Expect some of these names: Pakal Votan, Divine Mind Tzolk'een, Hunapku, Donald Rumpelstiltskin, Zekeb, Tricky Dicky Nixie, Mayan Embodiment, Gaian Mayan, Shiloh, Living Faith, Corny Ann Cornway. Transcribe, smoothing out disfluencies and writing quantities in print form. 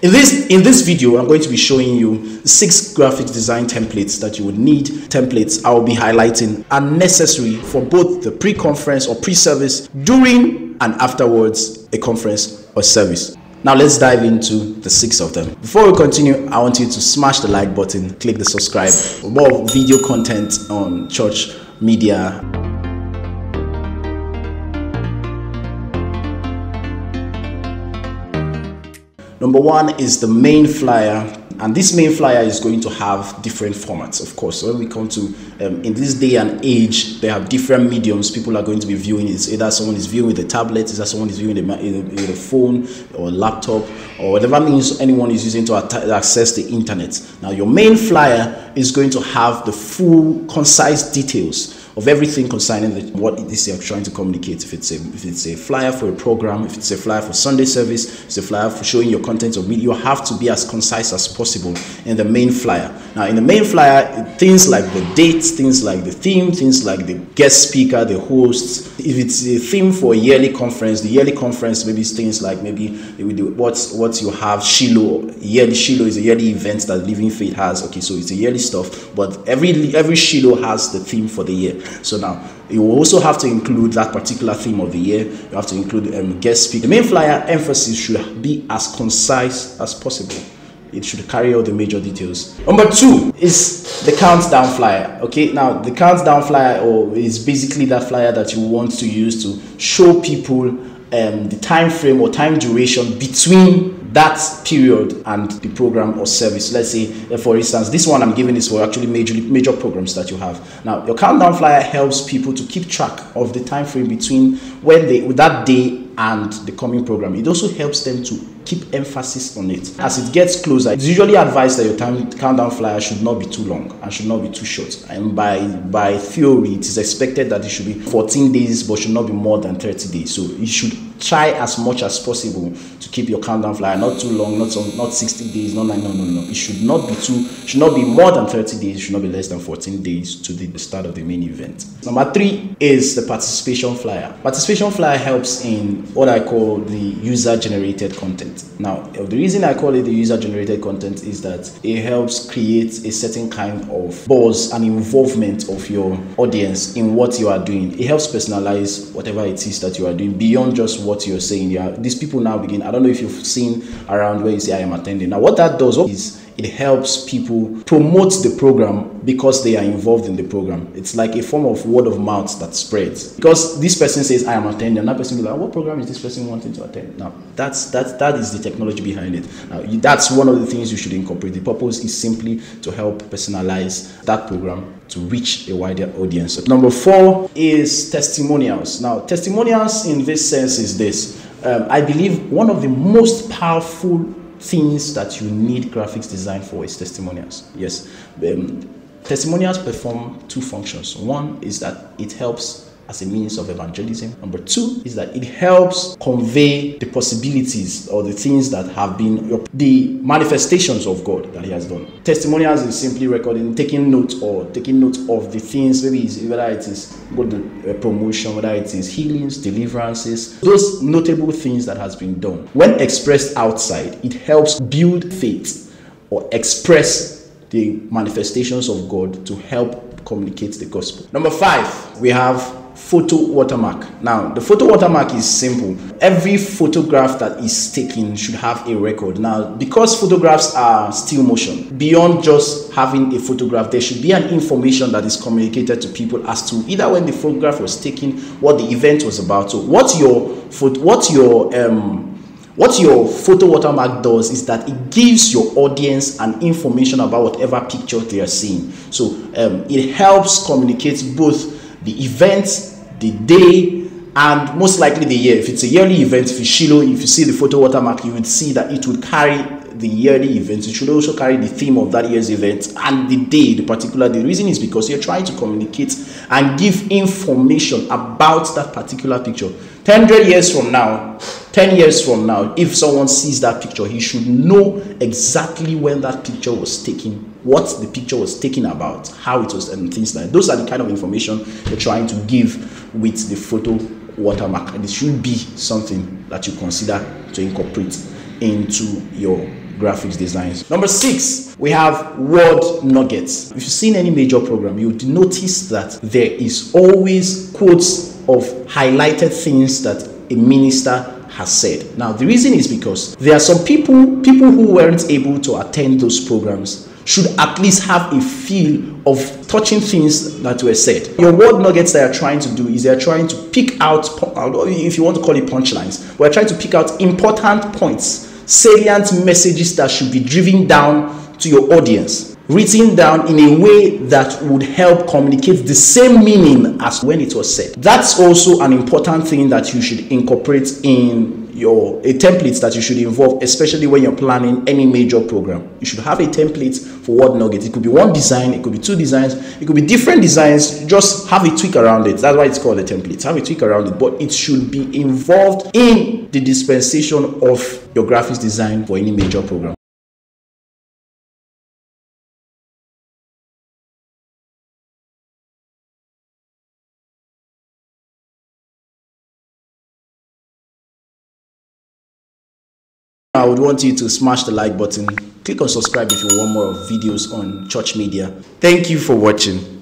In this video, I'm going to be showing you 6 graphic design templates that you would need. Templates I'll be highlighting are necessary for both the pre-conference or pre-service, during and afterwards a conference or service. Now let's dive into the 6 of them. Before we continue, I want you to smash the like button, click the subscribe for more video content on church media. Number 1 is the main flyer, and this main flyer is going to have different formats, of course. So when we come to, in this day and age, they have different mediums people are going to be viewing. It's either someone is viewing with a tablet, either someone is viewing with a phone or laptop, or whatever means anyone is using to access the internet. Now your main flyer is going to have the full, concise details of everything concerning what it is you're trying to communicate. If it's a flyer for a program, if it's a flyer for Sunday service, if it's a flyer for showing your content or media, you have to be as concise as possible in the main flyer. Now in the main flyer, things like the date, things like the theme, things like the guest speaker, the hosts. If it's a theme for a yearly conference, the yearly conference, maybe it's things like maybe what you have, Shiloh. Yearly Shiloh is a yearly event that Living Faith has. Okay, so it's a yearly stuff, but every Shiloh has the theme for the year. So now you will also have to include that particular theme of the year. You have to include guest speaker. The main flyer emphasis should be as concise as possible. It should carry all the major details. Number 2 is the countdown flyer. Okay, now the countdown flyer is basically that flyer that you want to use to show people the time frame or time duration between that period and the program or service. Let's say, for instance, this one I'm giving is for actually major programs that you have. Now your countdown flyer helps people to keep track of the time frame between that day and the coming program. It also helps them to keep emphasis on it. As it gets closer, it's usually advised that your countdown flyer should not be too long and should not be too short. And by theory, it is expected that it should be 14 days, but should not be more than 30 days. So you should try as much as possible to keep your countdown flyer not too long, not 60 days, not like, no. It should not be more than 30 days, it should not be less than 14 days to the start of the main event. Number 3 is the participation flyer. Participation flyer helps in what I call the user-generated content. Now, the reason I call it the user-generated content is that it helps create a certain kind of buzz and involvement of your audience in what you are doing. It helps personalize whatever it is that you are doing beyond just what you're saying. These people now begin, I don't know if you've seen around where you say I am attending. Now, what that does is it helps people promote the program because they are involved in the program. It's like a form of word of mouth that spreads. Because this person says, I am attending, and that person will be like, what program is this person wanting to attend? Now, that is the technology behind it. Now, that's one of the things you should incorporate. The purpose is simply to help personalize that program to reach a wider audience. Number 4 is testimonials. Now, testimonials in this sense is this. I believe one of the most powerful things that you need graphics design for is testimonials. Yes, testimonials perform 2 functions. One is that it helps as a means of evangelism. Number 2 is that it helps convey the possibilities or the things that have been the manifestations of God that He has done. Testimonials is simply recording, taking note of the things, whether it is good promotion, whether it is healings, deliverances, those notable things that has been done. When expressed outside, it helps build faith or express the manifestations of God to help communicate the gospel. Number 5, we have photo watermark. Now, the photo watermark is simple. Every photograph that is taken should have a record. Now, because photographs are still motion, beyond just having a photograph, there should be an information that is communicated to people as to either when the photograph was taken, what the event was about. So, what your photo watermark does is that it gives your audience an information about whatever picture they are seeing. So, it helps communicate both the event, the day, and most likely the year. If it's a yearly event, if it's Shiloh, if you see the photo watermark, you would see that it would carry the yearly event. It should also carry the theme of that year's event and the day, the particular day. The reason is because you're trying to communicate and give information about that particular picture. 10 years from now, if someone sees that picture, he should know exactly when that picture was taken, what the picture was taken about, how it was, and things like that. Those are the kind of information you're trying to give with the photo watermark, and it should be something that you consider to incorporate into your graphics designs. Number 6, we have word nuggets. If you've seen any major program, you would notice that there is always quotes of highlighted things that a minister has said. Now, the reason is because there are some people who weren't able to attend those programs should at least have a feel of touching things that were said. Your word nuggets that are trying to do is they're trying to pick out, if you want to call it punchlines, we're trying to pick out important points, salient messages that should be driven down to your audience, written down in a way that would help communicate the same meaning as when it was said. That's also an important thing that you should incorporate in a template that you should involve, especially when you're planning any major program. You should have a template for word nuggets. It could be one design, it could be two designs, it could be different designs. Just have a tweak around it. That's why it's called a template. Have a tweak around it, but it should be involved in the dispensation of your graphics design for any major program. I would want you to smash the like button, click on subscribe if you want more videos on church media. Thank you for watching.